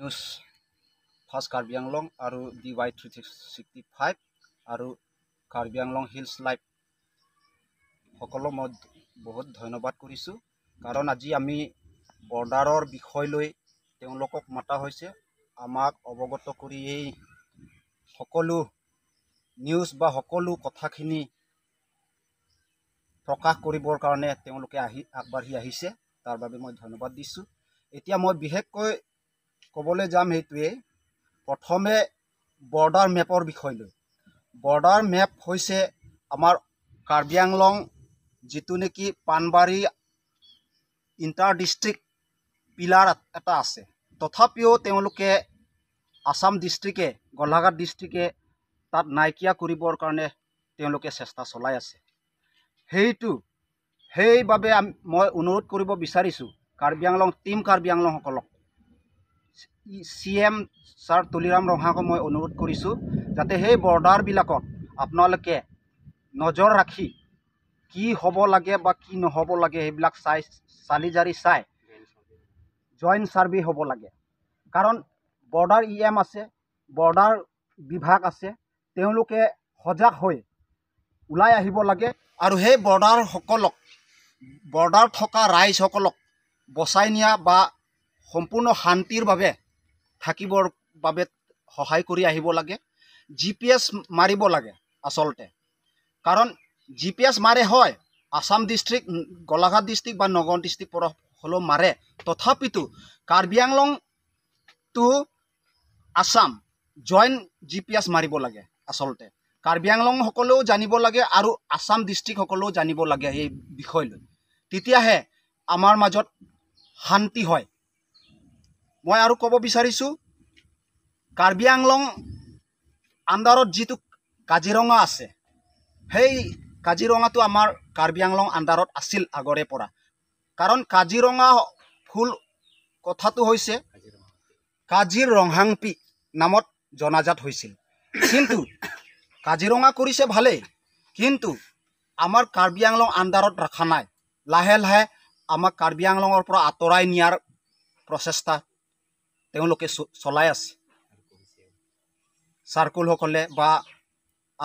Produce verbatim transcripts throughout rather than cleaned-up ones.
news first Karbi Anglong aru dy three sixty-five aru Karbi Anglong hills live hokolo mod বহুত ধন্যবাদ কৰিছো কাৰণ আজি আমি বৰ্ডাৰৰ বিষয় লৈ তেওঁলোকক মাতা হৈছে আমাক অৱগত কৰি এই সকলো নিউজ বা সকলো কথাখিনি প্ৰকাশ কৰিবৰ কাৰণে তেওঁলোকে আহি আগবাঢ়ি আহিছে তাৰ বাবে মই ধন্যবাদ দিছো এতিয়া মই বিশেষকৈ কবলৈ যাম হেতুৱে প্ৰথমে বৰ্ডাৰ মেপৰ বিষয় লৈ বৰ্ডাৰ মেপ হৈছে আমাৰ কাৰ্বি Anglong jitu neki panbari inter district pilar eta ase tothapio teoloke Assam district e Golaghat district e tat naikia koribor karone teoloke chesta cholai ase heitu hei babe moi onurodh koribo bisarisu Karbi Anglong team Karbi Anglong hokolok C M sir Tuliram Rongha ko moi onurodh korisu jate hei border bilakot apnaloke nojor rakhi ki hobo lage ba ki no hobo lage heblak sai salijari sai joint survey hobo lage karon border em ase border bibhag ase teuluke hojak hoy ulai ahibo lage aru he border hokolok border thoka rais hokolok bosainiya ba sampurno shantir babe thakibor babe hohay kori ahibo lage G P S maribo lage asolte karon G P S mare hoy Assam district Golaghat district ba Nogon district por holo mare tothapitu Karbi Anglong to Assam join G P S maribo lage asolte Karbi Anglong hokolo janibo lage aru Assam district hokolo janibo lage ei bikhoy loi titia he amar majot shanti hoy moi aru kobo bisarisu Karbi Anglong andarot jitu Kaziranga ase hei Kaziranga tu amar Karbi Anglong andarot asil agore pora. Karon Kaziranga full kotha tu hoise Kazirangpi namot jonajat hoisil. Kintu Kaziranga korise bhale. Kintu amar Karbi Anglong andarot rakha nai. Lahe lahe amar Karbi Anglongor pora atorai niar prosesta teoloke cholai ase. Circle hokole ba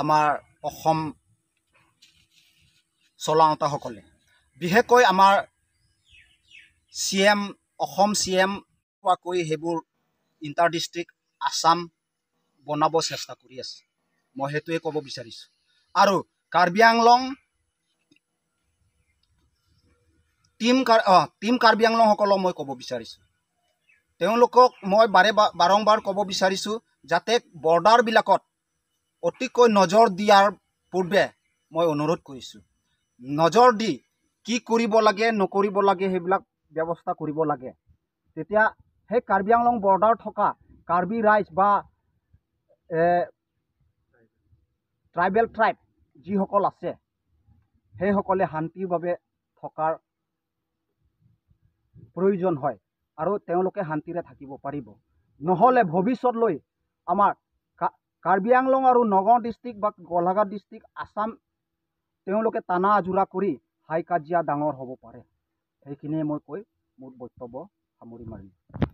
amar Ohom Solangta hokole bihekoi amar C M Ohom C M pakoi hebur inter district Assam bonabo chesta kori ase moi hetue kobo bisarisu aru Karbi Anglong team kar team Karbi Anglong hokolo moi kobo bisarisu teolokok moi bare barongbar kobo bisarisu jate border bilakot otikoi nojor diar purbe moi onurodh korisu নজর দি কি কৰিব লাগে নকৰিব লাগে হেবিলাক ব্যৱস্থা কৰিব লাগে তেতিয়া হে কাৰ্বি আংলং বৰ্ডাৰ থকা কাৰ্বি ৰাইজ বা ট্ৰাইবেল ট্ৰাইব যি হকল আছে হে হকলে শান্তিৰ বাবে থকাৰ প্ৰয়োজন হয় আৰু তেওঁলোকে শান্তিৰে থাকিব পাৰিব নহলে ভৱিষ্যত লৈ আমাৰ কাৰ্বি আংলং আৰু নগাঁও ডিষ্ট্ৰিক্ট বা গোলাঘাট ডিষ্ট্ৰিক্ট আসাম তেওঁলোকে টানা আজুৰা কৰি হাই কাজিয়া ডাঙৰ হ'ব পাৰে সেইখিনি মই কৈ মোৰ বক্তব্য সামৰি মাৰিম